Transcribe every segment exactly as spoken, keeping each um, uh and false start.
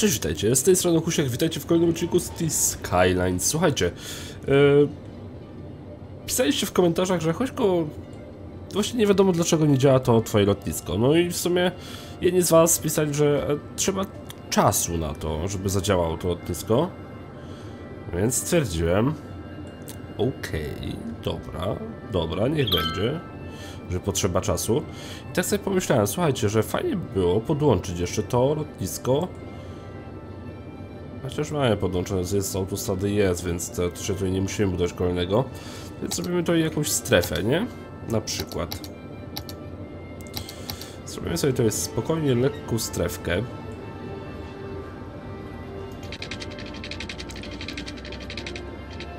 Cześć, witajcie, z tej strony Husiak, witajcie w kolejnym odcinku z The Skylines. Słuchajcie, yy, pisaliście w komentarzach, że Huśko, właśnie nie wiadomo dlaczego nie działa to twoje lotnisko. No i w sumie jedni z was pisali, że trzeba czasu na to, żeby zadziałało to lotnisko. Więc stwierdziłem, okej, okay, dobra, dobra, niech będzie, że potrzeba czasu. I tak sobie pomyślałem, słuchajcie, że fajnie by było podłączyć jeszcze to lotnisko. Chociaż mamy podłączone z autostrady, jest, więc to, to się tutaj nie musimy budować kolejnego. Więc zrobimy tutaj jakąś strefę, nie? Na przykład zrobimy sobie tutaj spokojnie lekką strefkę.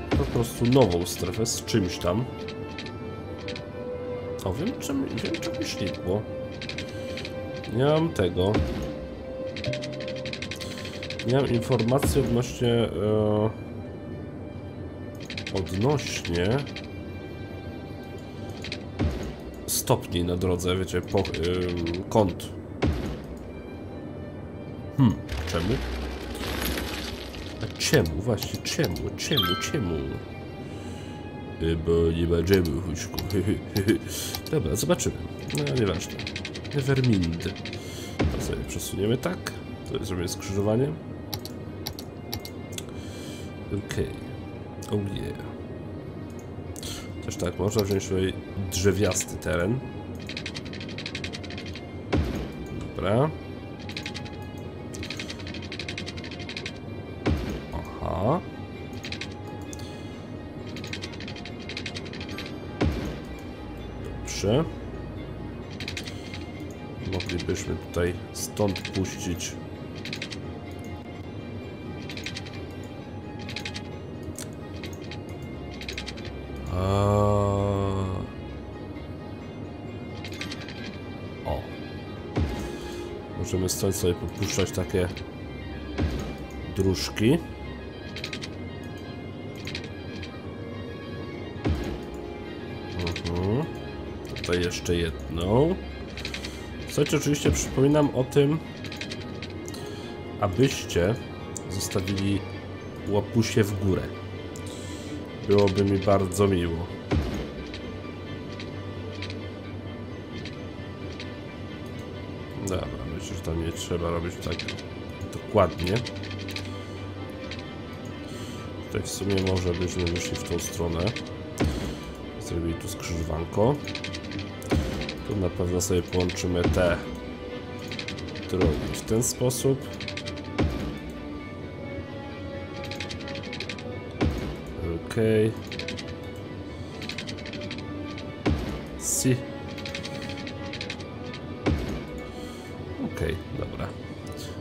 Po prostu nową strefę z czymś tam. O, wiem czym, wiem czym mi ślipło. Nie mam tego. Miałem informację odnośnie e, odnośnie stopni na drodze, wiecie, po, e, kąt. Hmm, czemu? A czemu, właśnie, czemu, czemu, czemu? E, bo nie będziemy, Huśku. Dobra, zobaczymy. No, nieważne. Nevermind. To sobie przesuniemy tak. To zrobimy skrzyżowanie. Okej, okay. Oh yeah. Też tak, można wziąć tutaj drzewiasty teren. Dobra. Aha. Dobrze. Moglibyśmy tutaj stąd puścić możemy stąd sobie podpuszczać takie dróżki. Mhm. Tutaj jeszcze jedną. Słuchajcie, oczywiście przypominam o tym, abyście zostawili łapusie w górę. Byłoby mi bardzo miło. Dobra. Myślę, że to nie trzeba robić tak dokładnie. Tutaj w sumie może byśmy wyszli w tą stronę. Zrobili tu skrzyżowanko. Tu na pewno sobie połączymy te drogi w ten sposób. Okej. Okay. Si. Okej, okay, dobra.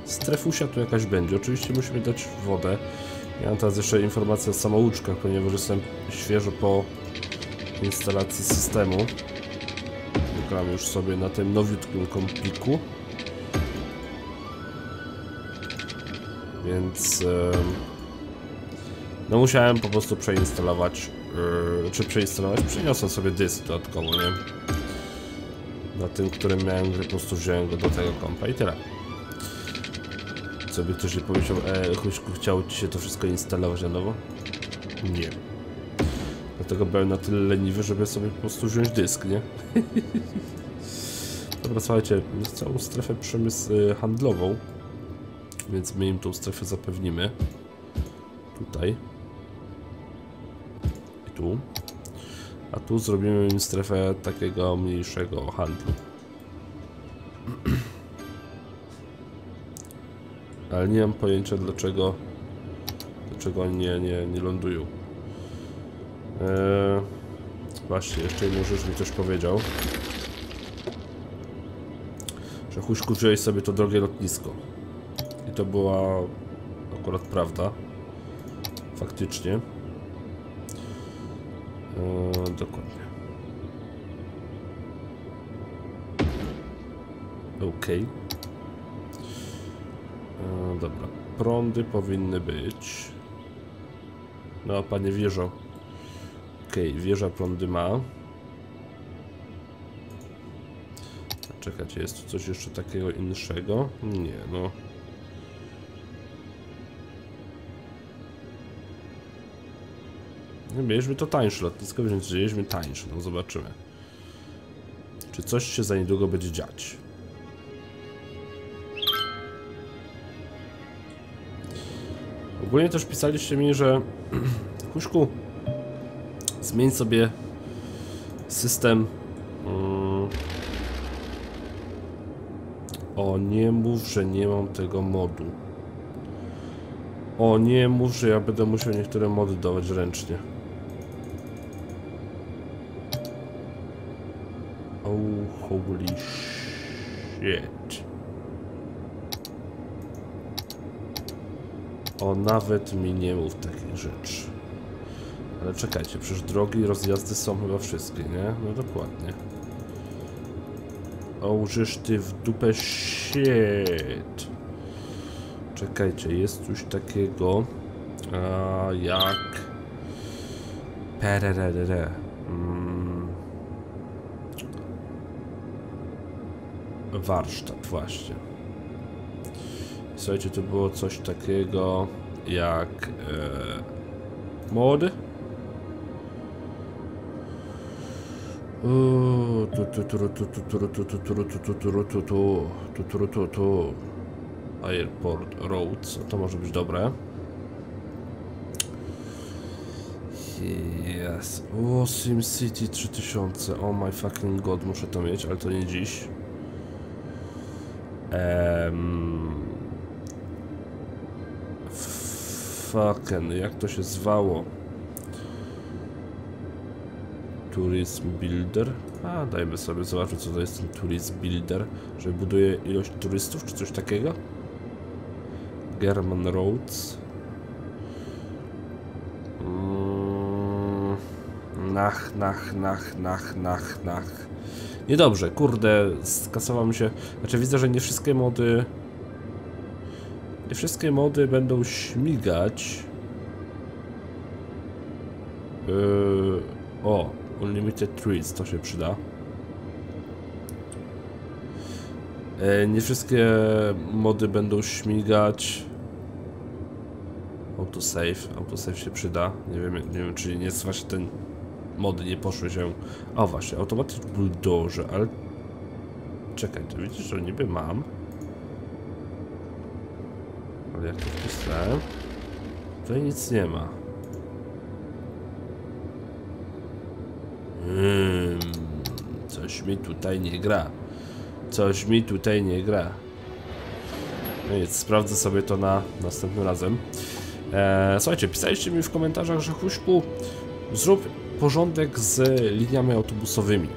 Strefusia tu jakaś będzie. Oczywiście musimy dać wodę. Ja mam teraz jeszcze informację o samouczkach, ponieważ jestem świeżo po instalacji systemu. Gram już sobie na tym nowiutkim kompiku. Więc... no musiałem po prostu przeinstalować... Czy przeinstalować? Przeniosłem sobie dysk dodatkowo, nie? Na tym, którym miałem, po prostu wziąłem go do tego kompa i tyle. Co by ktoś nie powiedział, e, Huśku, chciał ci się to wszystko instalować na nowo? Nie. Dlatego byłem na tyle leniwy, żeby sobie po prostu wziąć dysk, nie? Dobra, słuchajcie, jest całą strefę przemysł handlową, więc my im tą strefę zapewnimy. Tutaj. I tu. A tu zrobimy im strefę takiego mniejszego handlu. Ale nie mam pojęcia dlaczego dlaczego oni nie, nie, nie lądują. Eee, właśnie, jeszcze jedną rzecz mi ktoś powiedział. Że Huśku, wziąłeś sobie to drogie lotnisko. I to była akurat prawda. Faktycznie. Eee, dokładnie. Okej. Eee, dobra. Prądy powinny być. No, panie wieżo. Okej, okay, wieża prądy ma. Czekajcie, jest tu coś jeszcze takiego inszego? Nie, no. Mieliśmy to tańsze lotnisko, więc wzięliśmy tańsze, no zobaczymy. Czy coś się za niedługo będzie dziać. Ogólnie też pisaliście mi, że Kuśku, zmień sobie system. O, nie mów, że nie mam tego modu. O, nie mów, że ja będę musiał niektóre mody dawać ręcznie. Oh, holy shit. O, nawet mi nie mów takich rzeczy. Ale czekajcie, przecież drogi i rozjazdy są chyba wszystkie, nie? No dokładnie. O, żeż ty w dupę shit. Czekajcie, jest coś takiego a, jak pererere. Mm. Warsztat, właśnie. Słuchajcie, to było coś takiego jak e, mod. Airport Roads, to może być dobre. Yes. O, Sim City trzy tysiące. Oh my fucking god, muszę to mieć, ale to nie dziś. Um, fucking, jak to się zwało? Tourism Builder. A, dajmy sobie zobaczyć, co to jest ten Tourism Builder. Że buduje ilość turystów, czy coś takiego? German Roads. Mm, nach, nach, nach, nach, nach, nach. Niedobrze, kurde, skasował mi się. Znaczy widzę, że nie wszystkie mody... Nie wszystkie mody będą śmigać. Yy, o, Unlimited tweets, to się przyda. Yy, nie wszystkie mody będą śmigać. Autosave, autosave się przyda. Nie wiem, nie wiem, czy nie właśnie ten mody nie poszły się. O właśnie, automatic bulldozer, ale czekaj, to widzisz, że niby mam. Ale jak to wpisałem? Tutaj nic nie ma. Hmm, coś mi tutaj nie gra. Coś mi tutaj nie gra. No więc sprawdzę sobie to na następnym razem. Eee, słuchajcie, pisaliście mi w komentarzach, że Huśku, zrób porządek z liniami autobusowymi.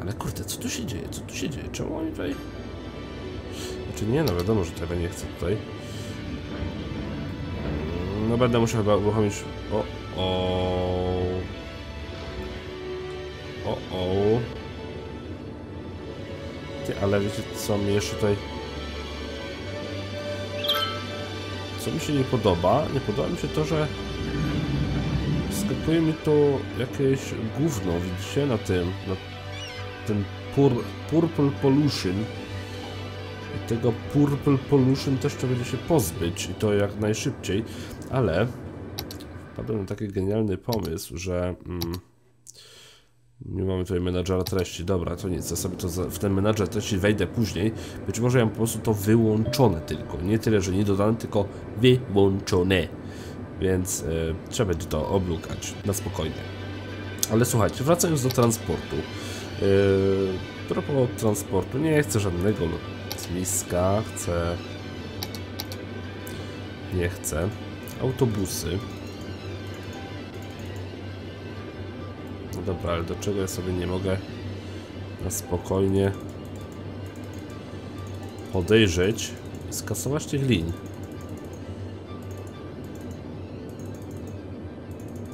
Ale kurde, co tu się dzieje? Co tu się dzieje? Czemu oni tutaj... Znaczy nie, no wiadomo, że tego nie chcę tutaj. No będę musiał chyba uruchomić... O, o... O, o... Ty, ale wiecie co mi jeszcze tutaj... Co mi się nie podoba? Nie podoba mi się to, że... Skakuje mi tu jakieś gówno, widzicie? Na tym... Na ten pur, Purple Pollution. I tego Purple Pollution też trzeba będzie się pozbyć. I to jak najszybciej. Ale... Wpadłem na taki genialny pomysł, że... Mm, nie mamy tutaj menadżera treści, dobra, to nic, ja sobie to w ten menadżer treści wejdę później. Być może ja mam po prostu to wyłączone tylko, nie tyle, że nie dodane, tylko wyłączone. Więc y, trzeba będzie to oblukać na spokojnie. Ale słuchajcie, wracając do transportu. Yy, propos transportu, nie chcę żadnego lotniska, chcę... Nie chcę. Autobusy. Dobra, ale do czego ja sobie nie mogę na spokojnie podejrzeć i skasować tych linii?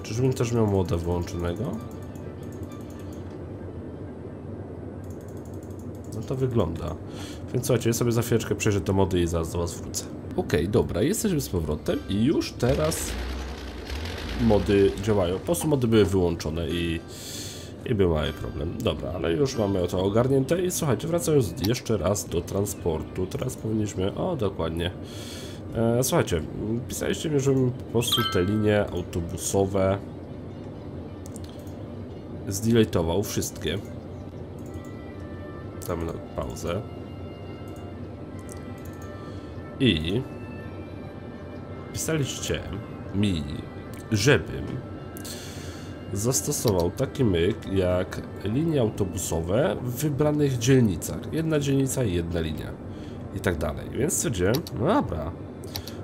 Czyżbym też miał moda włączonego? No to wygląda. Więc słuchajcie, ja sobie za chwileczkę przejrzę te mody i zaraz do was wrócę. Okej, okay, dobra, jesteśmy z powrotem i już teraz... Mody działają, po prostu mody były wyłączone i, i był mały problem. Dobra, ale już mamy to ogarnięte i słuchajcie, wracając jeszcze raz do transportu. Teraz powinniśmy, o dokładnie, E, słuchajcie, pisaliście mi, żebym po prostu te linie autobusowe zdeletował wszystkie. Damy na pauzę. I pisaliście mi, żebym zastosował taki myk jak linie autobusowe w wybranych dzielnicach. Jedna dzielnica i jedna linia. I tak dalej. Więc stwierdziłem, no dobra,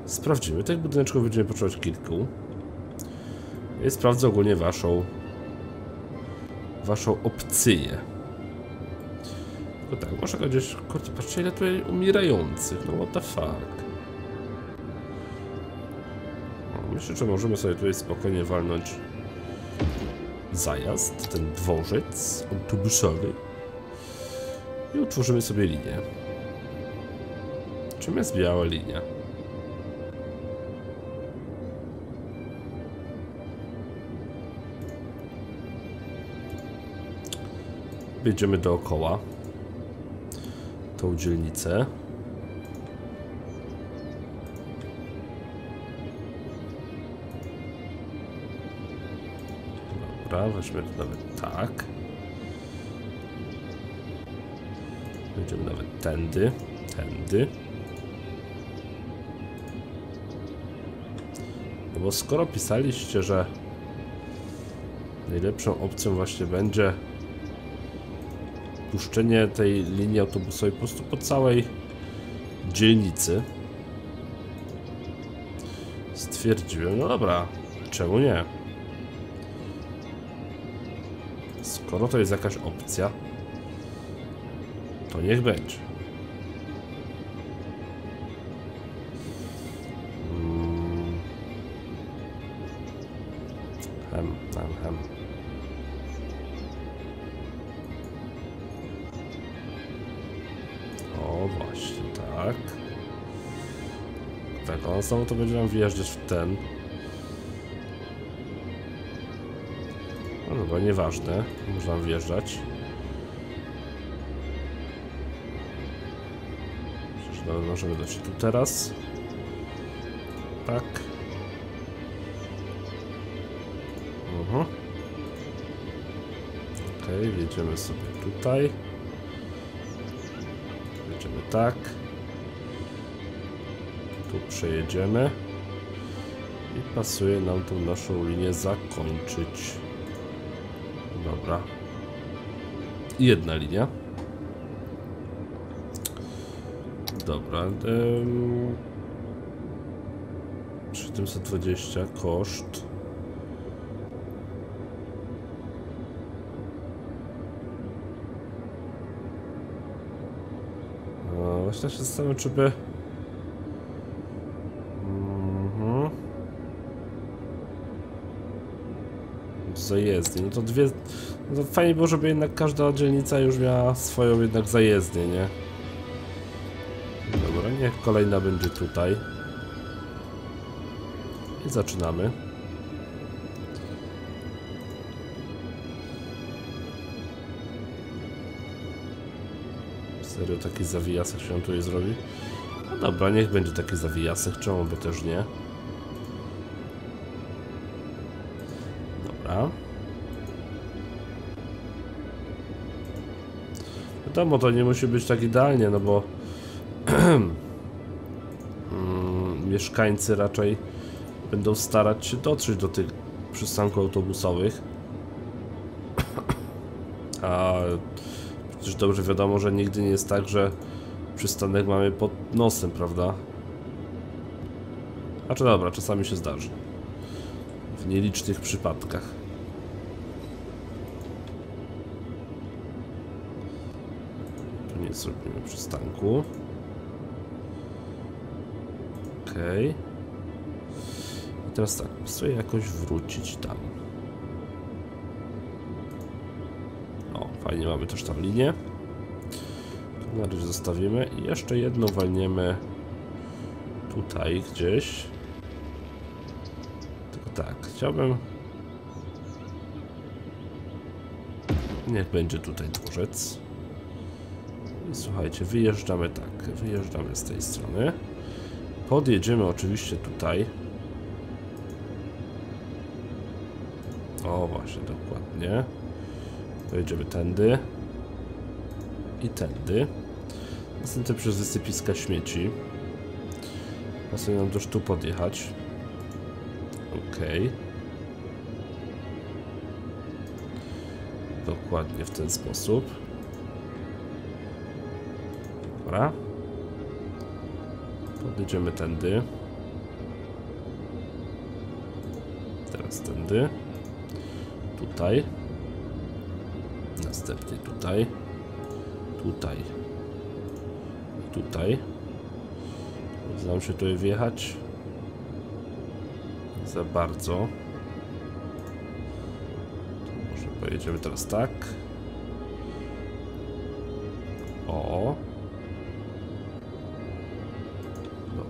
sprawdzimy. Tych budyneczków będziemy potrzebować kilku. I sprawdzę ogólnie waszą waszą opcję. No tak, może gdzieś, kurczę, patrzcie ile tutaj umierających, no what the fuck. Myślę, że możemy sobie tutaj spokojnie walnąć zajazd, ten dworzec autobusowy i utworzymy sobie linię. Czym jest biała linia? Będziemy dookoła tą dzielnicę. Dobra, weźmy to nawet tak. Będziemy nawet tędy, tędy. No bo skoro pisaliście, że najlepszą opcją właśnie będzie puszczenie tej linii autobusowej po prostu po całej dzielnicy, stwierdziłem, no dobra, czemu nie? Skoro to jest jakaś opcja, to niech będzie. Hmm. Hem, hem, hem. O, właśnie tak. Tak, on znowu to będzie nam wjeżdżać w ten. No bo nieważne, można wjeżdżać. Przecież nawet możemy dać tu teraz. Tak. Mhm. Okej, wjedziemy sobie tutaj. Wjedziemy tak. Tu przejedziemy. I pasuje nam tą naszą linię zakończyć. Dobra. Jedna linia. Dobra. Ym... siedemset dwadzieścia koszt. No, właśnie się zastanawiam, czy by... zajezdni, no to dwie, no to fajnie było, żeby jednak każda dzielnica już miała swoją jednak zajezdnię, nie? Dobra, niech kolejna będzie tutaj. I zaczynamy. Serio, taki zawijasek się tutaj zrobi? No dobra, niech będzie taki zawijasek, czemu by też nie? Wiadomo, to nie musi być tak idealnie, no bo mieszkańcy raczej będą starać się dotrzeć do tych przystanków autobusowych. A przecież dobrze wiadomo, że nigdy nie jest tak, że przystanek mamy pod nosem, prawda? A czy dobra, czasami się zdarzy. W nielicznych przypadkach. Tu nie zrobimy przystanku. Okej. Okay. I teraz tak, muszę jakoś wrócić tam. O, fajnie, mamy też tam linię. To na razie zostawimy i jeszcze jedną walniemy tutaj gdzieś. Tak, chciałbym... Niech będzie tutaj dworzec. I słuchajcie, wyjeżdżamy tak, wyjeżdżamy z tej strony. Podjedziemy oczywiście tutaj. O właśnie, dokładnie. Pojedziemy tędy. I tędy. Następnie przez wysypiska śmieci. Następnie nam też tu podjechać. Okej. Okay. Dokładnie w ten sposób. Dobra. Podjedziemy tędy. Teraz tędy. Tutaj. Następnie tutaj. Tutaj. I tutaj. Znam się tutaj wjechać. Za bardzo. Pojedziemy teraz tak. O.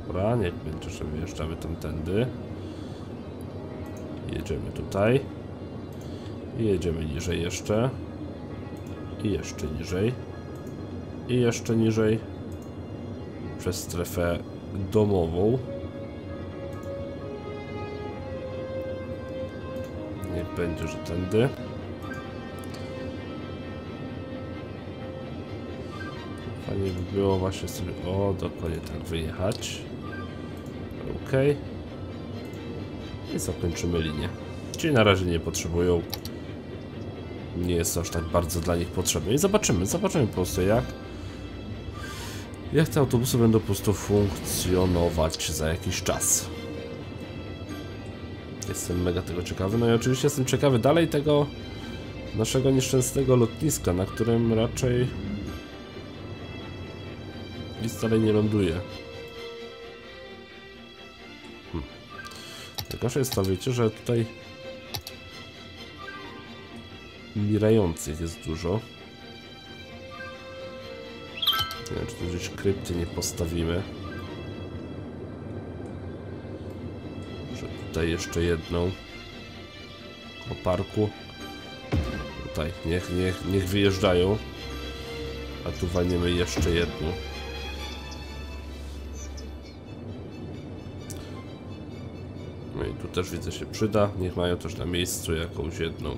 Dobra, niech będzie, że wyjeżdżamy tamtędy. Jedziemy tutaj. I jedziemy niżej jeszcze. I jeszcze niżej. I jeszcze niżej. Przez strefę domową. Niech będzie, że tędy. Fajnie by było właśnie sobie... O, dokładnie tak wyjechać. Ok. I zakończymy linię. Czyli na razie nie potrzebują. Nie jest aż tak bardzo dla nich potrzebne. I zobaczymy, zobaczymy po prostu jak... Jak te autobusy będą po prostu funkcjonować za jakiś czas. Jestem mega tego ciekawy. No i oczywiście jestem ciekawy dalej tego... Naszego nieszczęsnego lotniska, na którym raczej... Nic dalej nie ląduje. Hmm. Tylko że jest to, wiecie, że tutaj mirających jest dużo. Nie wiem, czy tu gdzieś krypty nie postawimy. Może tutaj jeszcze jedną. O parku. Tutaj, niech, niech, niech wyjeżdżają. A tu walniemy jeszcze jedną. Tu też widzę się przyda, niech mają też na miejscu jakąś jedną.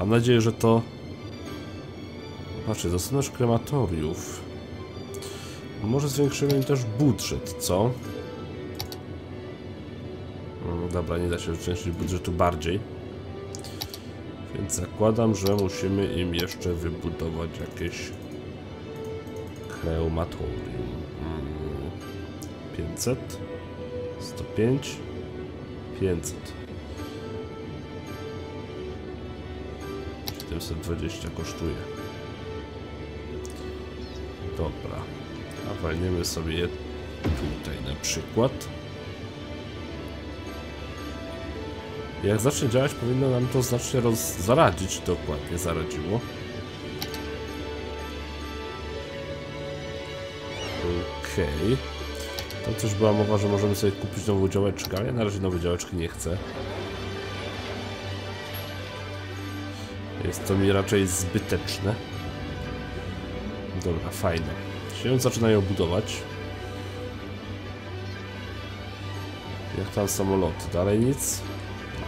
Mam nadzieję, że to... Patrzcie, dostępność krematoriów. Może zwiększymy im też budżet, co? No dobra, nie da się zwiększyć budżetu bardziej. Więc zakładam, że musimy im jeszcze wybudować jakieś... krematorium. pięćset, sto pięć, pięćset, siedemset dwadzieścia kosztuje. Dobra, a walniemy sobie je tutaj na przykład. Jak zacznie działać, powinno nam to znacznie zaradzić. Dokładnie zaradziło. Okej. Okay. Tam też była mowa, że możemy sobie kupić nową działeczkę, ale ja na razie nowej działeczki nie chcę. Jest to mi raczej zbyteczne. Dobra, fajne. Się zaczynają budować. Jak tam samoloty? Dalej nic?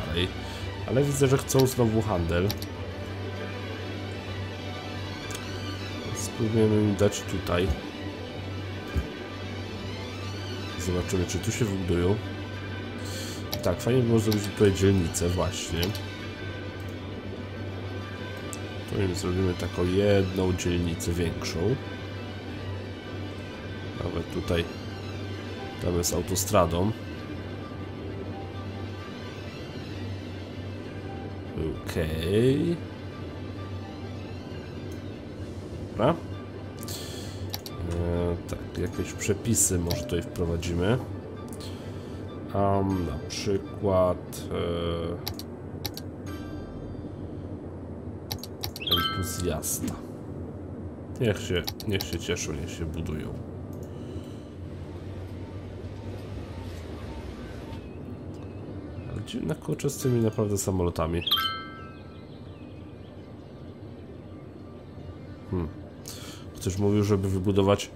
Dalej. Ale widzę, że chcą znowu handel. Spróbujemy im dać tutaj. Zobaczymy, czy tu się wybudują. Tak, fajnie by było zrobić tutaj dzielnicę, właśnie. Tu im zrobimy taką jedną dzielnicę większą. Nawet tutaj damy z autostradą. Okej. Okay. Dobra. Tak, jakieś przepisy może tutaj wprowadzimy. Um, na przykład e, entuzjasta. Niech się, niech się cieszą, niech się budują. Dziwna kurczę z tymi naprawdę samolotami. Ktoś mówił, żeby wybudować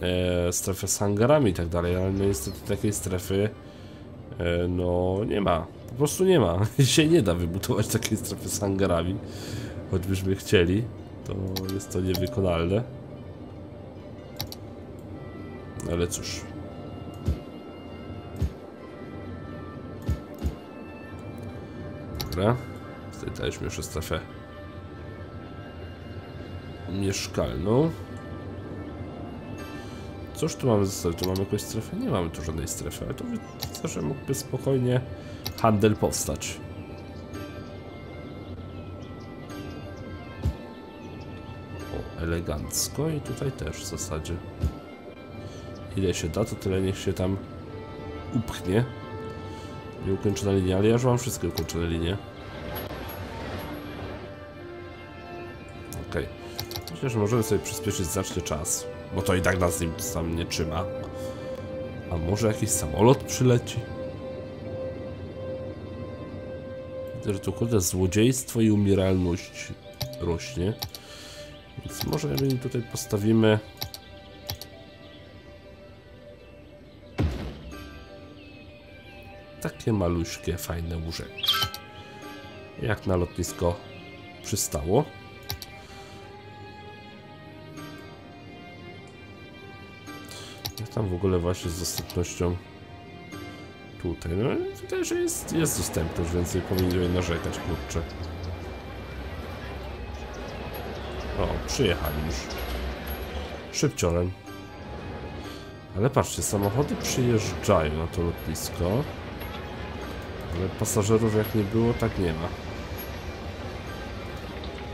e, strefę z hangarami i tak dalej, ale no niestety takiej strefy e, no nie ma. Po prostu nie ma. Się nie da wybudować takiej strefy z hangarami. Choćbyśmy chcieli, to jest to niewykonalne. Ale cóż. Dobra. Daliśmy jeszcze strefę mieszkalną. Cóż tu mamy ze sobą? Tu mamy jakąś strefę? Nie mamy tu żadnej strefy, ale to widzę, że mógłby spokojnie handel powstać. O, elegancko i tutaj też w zasadzie. Ile się da, to tyle niech się tam upchnie. Nieukończona linia, ale ja już mam wszystkie ukończone linie. Okej. Okay. Myślę, że możemy sobie przyspieszyć znacznie czas, bo to i tak nas nim sam nie trzyma. A może jakiś samolot przyleci? Widzę, że tu kurde złodziejstwo i umieralność rośnie. Więc może my tutaj postawimy... takie maluśkie, fajne łóżeczki. Jak na lotnisko przystało. Jak tam w ogóle właśnie z dostępnością tutaj? No tutaj, że jest, jest dostępność, więc nie powinien narzekać, kurczę. O, przyjechali już. Szybciorem. Ale patrzcie, samochody przyjeżdżają na to lotnisko. Ale pasażerów jak nie było, tak nie ma.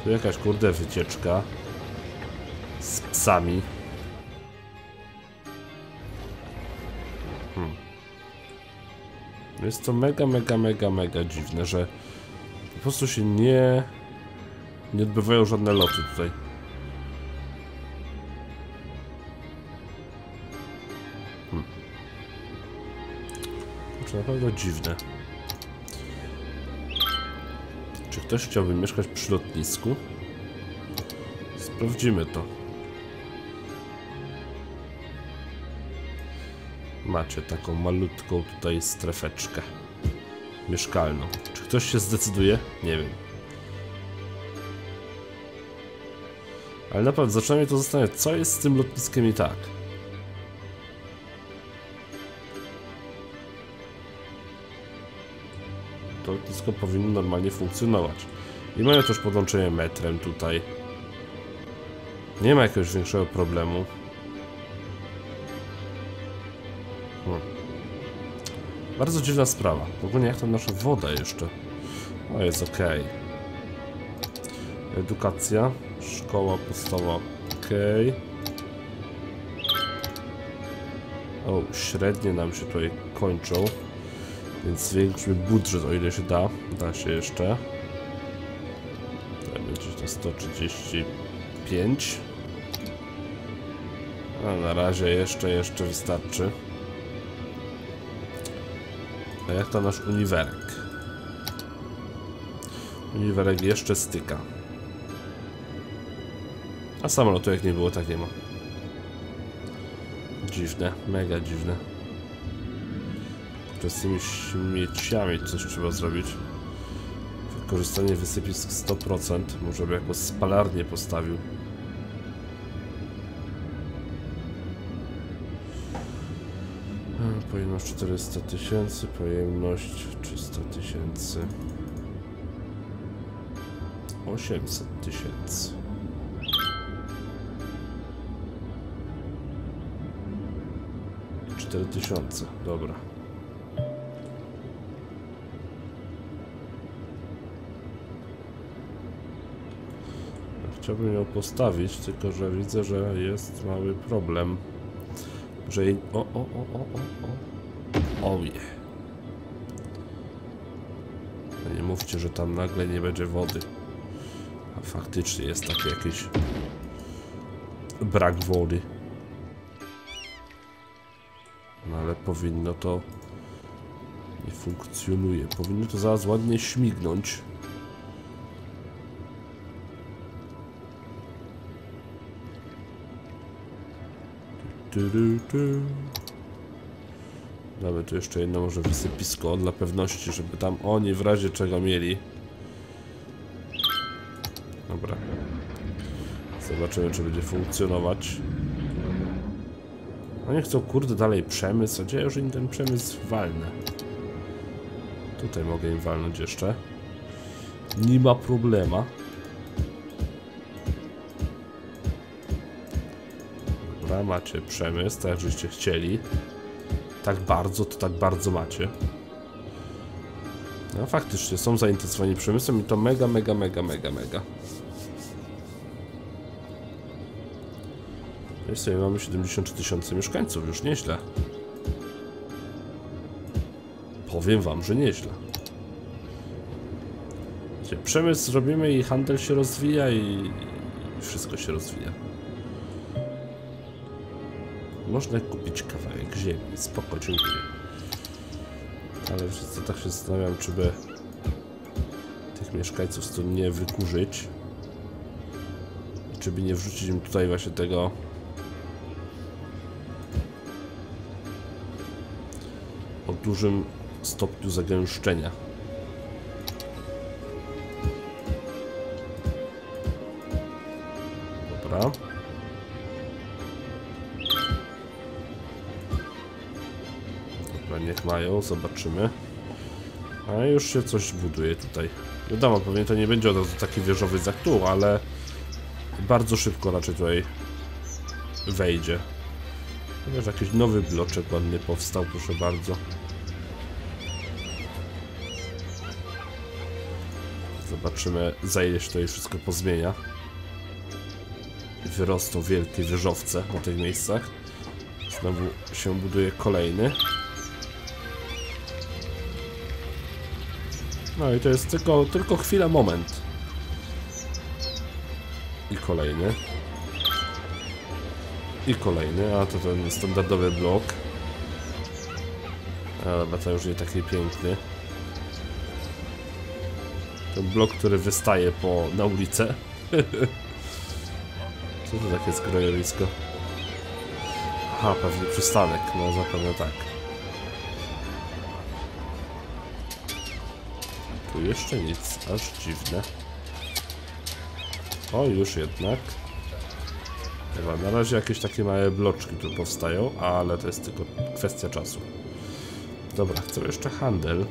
Tu jakaś kurde wycieczka z psami. Hmm. Jest to mega, mega, mega, mega dziwne, że po prostu się nie nie odbywają żadne loty tutaj. Hmm. To na pewno dziwne. Czy ktoś chciałby mieszkać przy lotnisku? Sprawdzimy to. Macie taką malutką tutaj strefeczkę mieszkalną. Czy ktoś się zdecyduje? Nie wiem. Ale naprawdę zaczyna mnie to zastanawiać, co jest z tym lotniskiem i tak. To lotnisko powinno normalnie funkcjonować. I mają też podłączenie metrem tutaj. Nie ma jakiegoś większego problemu. Hmm. Bardzo dziwna sprawa. W ogóle jak tam nasza woda jeszcze? O, jest ok. Edukacja. Szkoła podstawowa. Ok. O, średnie nam się tutaj kończą. Więc zwiększmy budżet, o ile się da. Da się jeszcze. Tutaj będzie to sto trzydzieści pięć. A na razie jeszcze, jeszcze wystarczy. A jak to nasz uniwerek? Uniwerek jeszcze styka. A samolotu jak nie było, tak nie ma. Dziwne, mega dziwne. Z tymi śmieciami coś trzeba zrobić. Wykorzystanie wysypisk sto procent. Może by jako spalarnię postawił. Pojemność czterysta tysięcy, pojemność trzysta tysięcy, osiemset tysięcy. cztery tysiące, dobra. Chciałbym ją postawić, tylko że widzę, że jest mały problem. Że jej... O, o, o, o, o, o. Oje. Nie mówcie, że tam nagle nie będzie wody. A faktycznie jest taki jakiś brak wody. No ale powinno to... Nie funkcjonuje. Powinno to zaraz ładnie śmignąć. Damy tu jeszcze jedno może wysypisko dla pewności, żeby tam oni w razie czego mieli. Dobra. Zobaczymy, czy będzie funkcjonować. Oni chcą, kurde, dalej przemysł, a gdzie ja już im ten przemysł walnę? Tutaj mogę im walnąć jeszcze. Nie ma problema. Dobra, macie przemysł, tak żeście chcieli. Tak bardzo, to tak bardzo macie. No faktycznie, są zainteresowani przemysłem i to mega, mega, mega, mega, mega. Wiesz sobie, mamy siedemdziesiąt tysięcy mieszkańców, już nieźle. Powiem wam, że nieźle. Wiecie, przemysł robimy i handel się rozwija i, i wszystko się rozwija. Można kupić kawałek ziemi, spoko, dziękuję. Ale wszyscy tak się zastanawiam, czy by tych mieszkańców stąd nie wykurzyć. I czy by nie wrzucić im tutaj właśnie tego... o dużym stopniu zagęszczenia. Dobra. Niech mają, zobaczymy. A już się coś buduje tutaj. Wiadomo, pewnie to nie będzie od razu taki wieżowiec jak tu, ale bardzo szybko raczej tutaj wejdzie. Wiesz, jakiś nowy bloczek ładnie powstał, proszę bardzo. Zobaczymy, za ile się tutaj wszystko pozmienia. Wyrosną wielkie wieżowce na tych miejscach. Znowu się buduje kolejny. No i to jest tylko, tylko chwila, moment. I kolejny. I kolejny, a to ten standardowy blok. Ale to już nie taki piękny. Ten blok, który wystaje po, na ulicę. Co to takie skrojowisko? Aha, pewnie przystanek, no zapewne tak. Tu jeszcze nic, aż dziwne. O, już jednak. Chyba na razie jakieś takie małe bloczki tu powstają, ale to jest tylko kwestia czasu. Dobra, chcę jeszcze handel.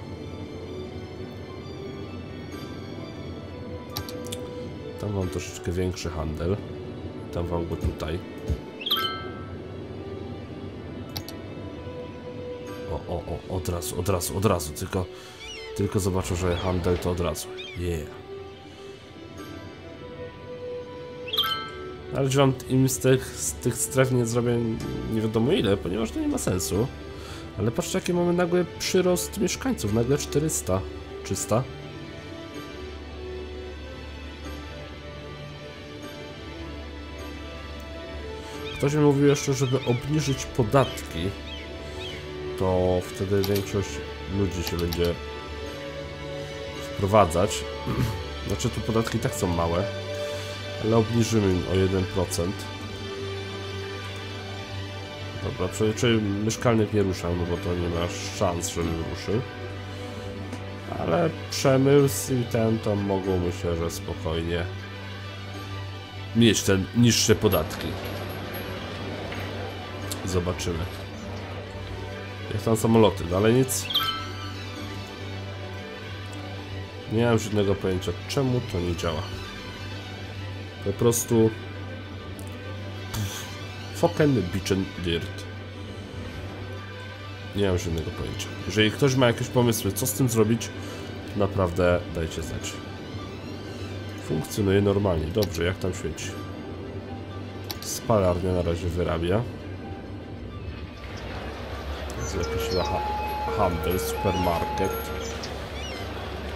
Tam mam troszeczkę większy handel. Tam wam go tutaj. O, o, o, od razu, od razu, od razu, tylko... Tylko zobaczę, że handel to od razu. Yeah. Ale wam im z tych, z tych stref nie zrobię nie wiadomo ile, ponieważ to nie ma sensu. Ale patrzcie, jaki mamy nagły przyrost mieszkańców. Nagle czterysta. trzysta. Ktoś mi mówił jeszcze, żeby obniżyć podatki. To wtedy większość ludzi się będzie... wprowadzać. Znaczy tu podatki tak są małe, ale obniżymy im o jeden procent. Dobra, czyli, czyli mieszkalnik nie ruszał, no bo to nie ma szans, żeby ruszył. Ale przemysł i ten to mogą, myślę, że spokojnie mieć te niższe podatki. Zobaczymy. Jak tam samoloty, no ale nic. Nie mam żadnego pojęcia, czemu to nie działa. Po prostu... Pff, fucking bitchin' dirt. Nie mam żadnego pojęcia. Jeżeli ktoś ma jakieś pomysły, co z tym zrobić, naprawdę dajcie znać. Funkcjonuje normalnie. Dobrze, jak tam świeci? Spalarnia na razie wyrabia. Jest jakiś handel, supermarket.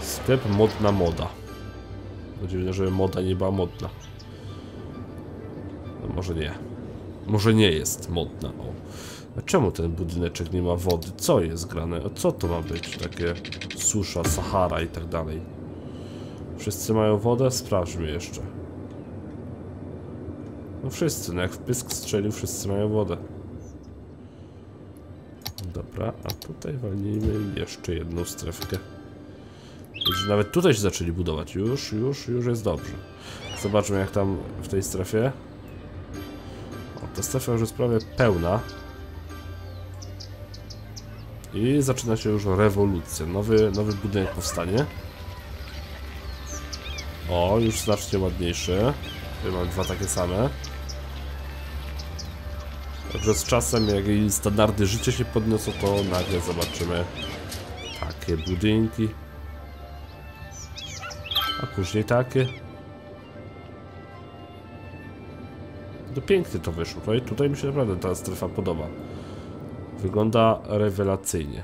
Sklep modna moda. Dziwne, że moda nie była modna. No może nie. Może nie jest modna. O. A czemu ten budyneczek nie ma wody? Co jest grane? O co to ma być? Takie susza, Sahara i tak dalej. Wszyscy mają wodę? Sprawdźmy jeszcze. No wszyscy, no jak w pysk strzelił, wszyscy mają wodę. Dobra, a tutaj walnijmy jeszcze jedną strefkę. Już nawet tutaj się zaczęli budować. Już, już, już jest dobrze. Zobaczmy jak tam w tej strefie. O, ta strefa już jest prawie pełna. I zaczyna się już rewolucja. Nowy, nowy budynek powstanie. O, już znacznie ładniejszy. Tutaj mamy dwa takie same. Także z czasem, jak i standardy życia się podniosą, to nagle zobaczymy takie budynki. A później takie. No pięknie to wyszło. Tutaj, tutaj mi się naprawdę ta strefa podoba. Wygląda rewelacyjnie.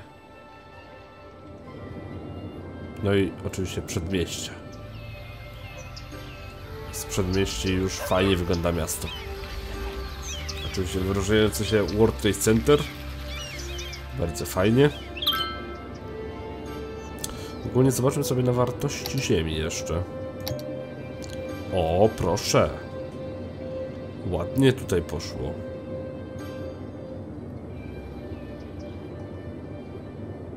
No i oczywiście przedmieście. Z przedmieści już fajnie wygląda miasto. Oczywiście wyróżniające się World Trade Center. Bardzo fajnie. Ogólnie zobaczmy sobie na wartości ziemi jeszcze. O, proszę. Ładnie tutaj poszło.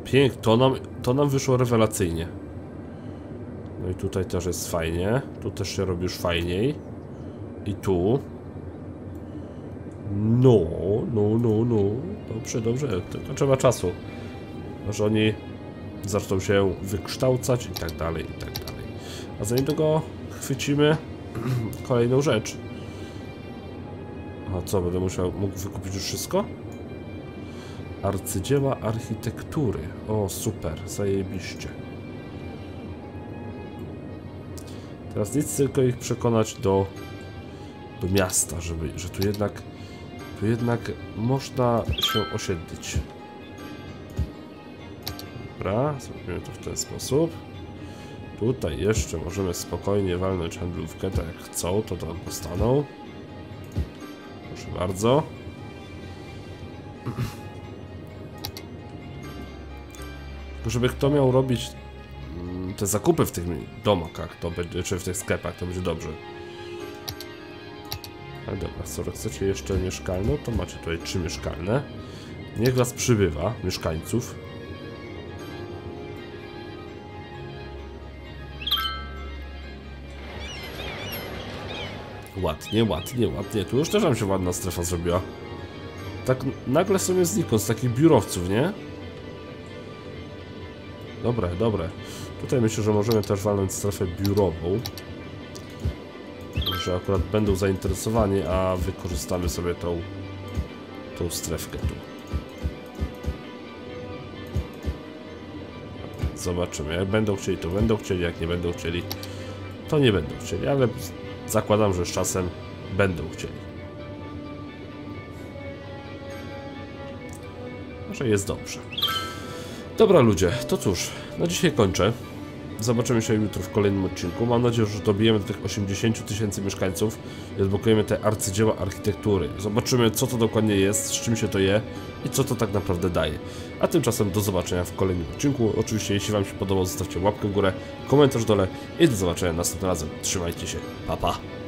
Pięknie, to nam, to nam wyszło rewelacyjnie. No i tutaj też jest fajnie. Tu też się robi już fajniej. I tu. No, no, no, no. Dobrze, dobrze. Tylko trzeba czasu. Aż oni zaczną się wykształcać i tak dalej, i tak dalej. A za niedługo chwycimy kolejną rzecz. A co, będę musiał, mógł wykupić już wszystko? Arcydzieła architektury. O, super, zajebiście. Teraz nic, tylko ich przekonać do, do miasta, żeby, że tu jednak, tu jednak można się osiedlić. Dobra, zrobimy to w ten sposób. Tutaj jeszcze możemy spokojnie walnąć handlówkę, tak jak chcą, to tam postaną. Proszę bardzo. Żeby kto miał robić te zakupy w tych domakach, to będzie, czy w tych sklepach, to będzie dobrze. Ale dobra, skoro chcecie jeszcze mieszkalną, to macie tutaj trzy mieszkalne. Niech was przybywa, mieszkańców. Ładnie, ładnie, ładnie. Tu już też nam się ładna strefa zrobiła. Tak nagle sobie znikąd, z takich biurowców, nie? Dobre, dobre. Tutaj myślę, że możemy też walnąć strefę biurową. Że akurat będą zainteresowani, a wykorzystamy sobie tą, tą strefkę tu. Zobaczymy. Jak będą chcieli, to będą chcieli. Jak nie będą chcieli, to nie będą chcieli. Ale zakładam, że z czasem będą chcieli. Może jest dobrze. Dobra ludzie, to cóż, na dzisiaj kończę. Zobaczymy się jutro w kolejnym odcinku. Mam nadzieję, że dobijemy do tych osiemdziesięciu tysięcy mieszkańców i odblokujemy te arcydzieła architektury. Zobaczymy, co to dokładnie jest, z czym się to je i co to tak naprawdę daje. A tymczasem do zobaczenia w kolejnym odcinku. Oczywiście, jeśli wam się podobało, zostawcie łapkę w górę, komentarz w dole i do zobaczenia następnym razem. Trzymajcie się, pa pa!